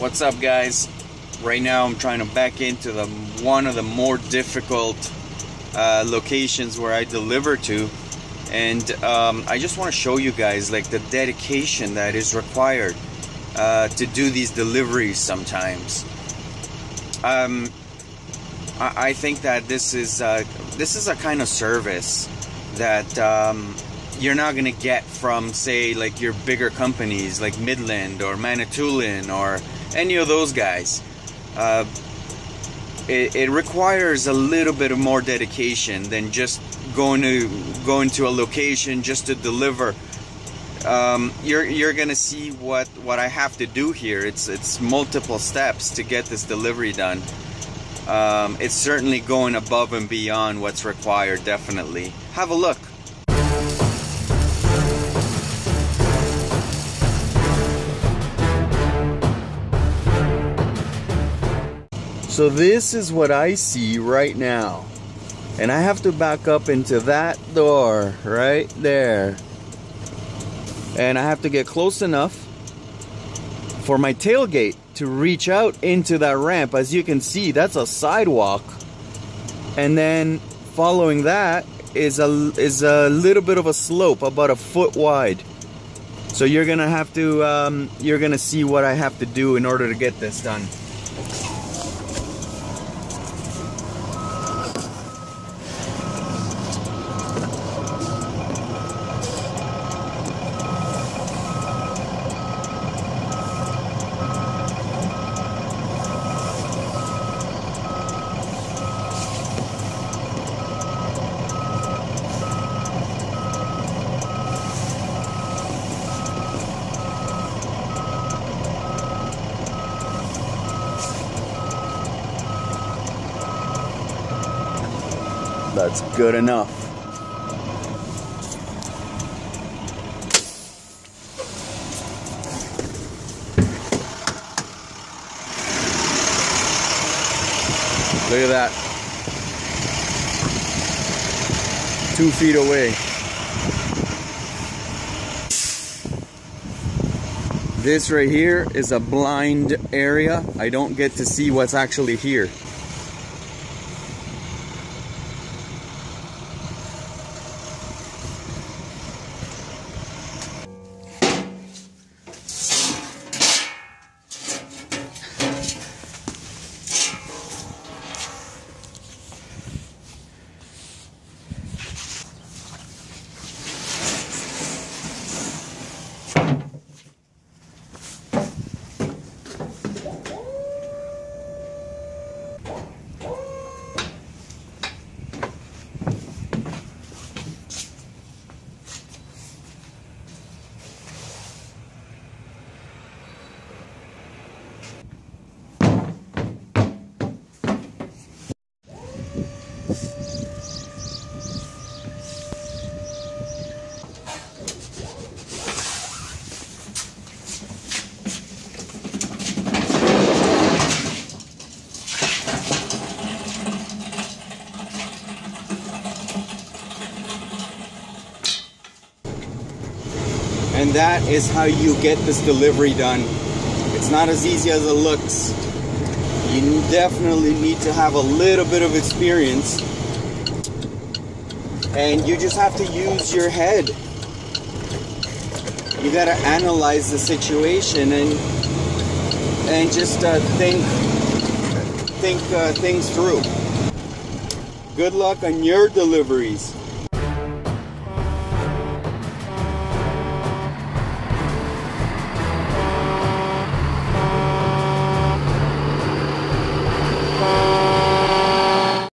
What's up, guys? Right now I'm trying to back into the one of the more difficult locations where I deliver to, and I just want to show you guys like the dedication that is required to do these deliveries sometimes. I think that this is a kind of service that you're not gonna get from, say, like your bigger companies like Midland or Manitoulin or any of those guys. It requires a little bit of more dedication than just going to a location just to deliver. You're gonna see what I have to do here. It's multiple steps to get this delivery done. It's certainly going above and beyond what's required, definitely. Have a look. So this is what I see right now. And I have to back up into that door right there. And I have to get close enough for my tailgate to reach out into that ramp. As you can see, that's a sidewalk. And then following that is a little bit of a slope, about a foot wide. So you're gonna have to you're gonna see what I have to do in order to get this done. That's good enough. Look at that. 2 feet away. This right here is a blind area. I don't get to see what's actually here. And that is how you get this delivery done. It's not as easy as it looks. You definitely need to have a little bit of experience. And you just have to use your head. You gotta analyze the situation and just think things through. Good luck on your deliveries.